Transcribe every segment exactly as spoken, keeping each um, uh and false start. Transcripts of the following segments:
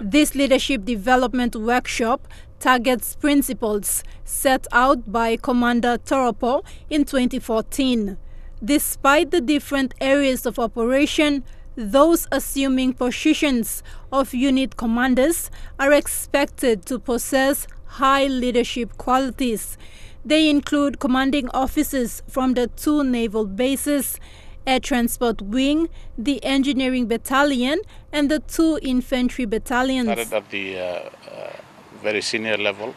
This leadership development workshop targets principles set out by Commander Toropo in twenty fourteen. Despite the different areas of operation, those assuming positions of unit commanders are expected to possess high leadership qualities. They include commanding officers from the two naval bases, Air Transport Wing, the Engineering Battalion, and the two infantry battalions. Started at the uh, uh, very senior level,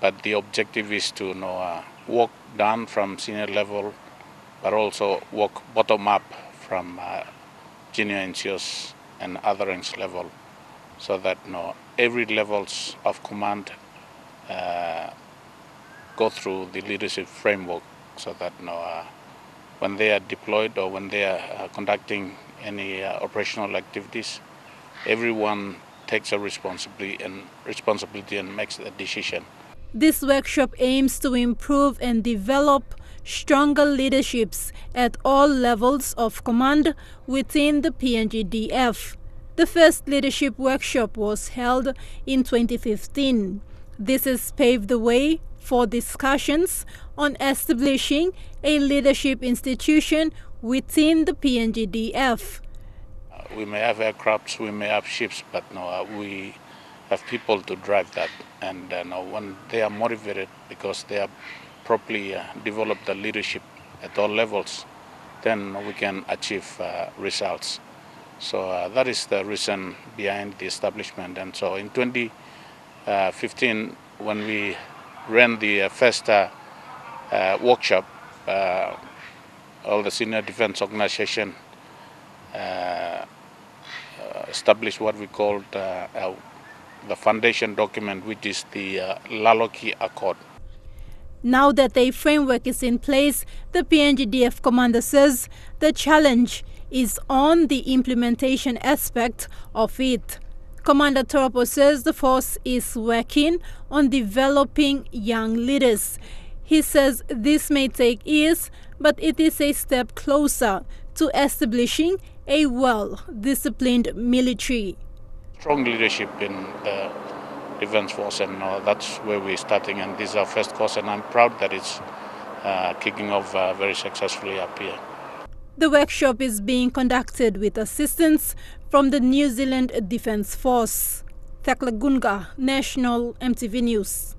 but the objective is to you know, uh, walk down from senior level, but also walk bottom up from uh, junior NCOs and other ranks level, so that you know, every levels of command uh, go through the leadership framework, so that you know, uh, when they are deployed or when they are uh, conducting any uh, operational activities, everyone takes a responsibility and responsibility and makes a decision. This workshop aims to improve and develop stronger leaderships at all levels of command within the P N G D F. The first leadership workshop was held in twenty fifteen. This has paved the way for discussions on establishing a leadership institution within the P N G D F. We may have aircrafts, we may have ships, but no, we have people to drive that. And uh, no, when they are motivated because they are properly uh, develop the leadership at all levels, then we can achieve uh, results. So uh, that is the reason behind the establishment. And so in twenty fifteen, when we ran the first uh, uh, workshop, uh, all the senior defense organization uh, established what we called uh, uh, the foundation document, which is the uh, Laloki Accord. Now that a framework is in place, the P N G D F commander says the challenge is on the implementation aspect of it. Commander Toropo says the force is working on developing young leaders. He says this may take years, but it is a step closer to establishing a well-disciplined military. Strong leadership in the Defence Force, and uh, that's where we're starting, and this is our first course, and I'm proud that it's uh, kicking off uh, very successfully up here. The workshop is being conducted with assistance from the New Zealand Defence Force. Teklagunga, National M T V News.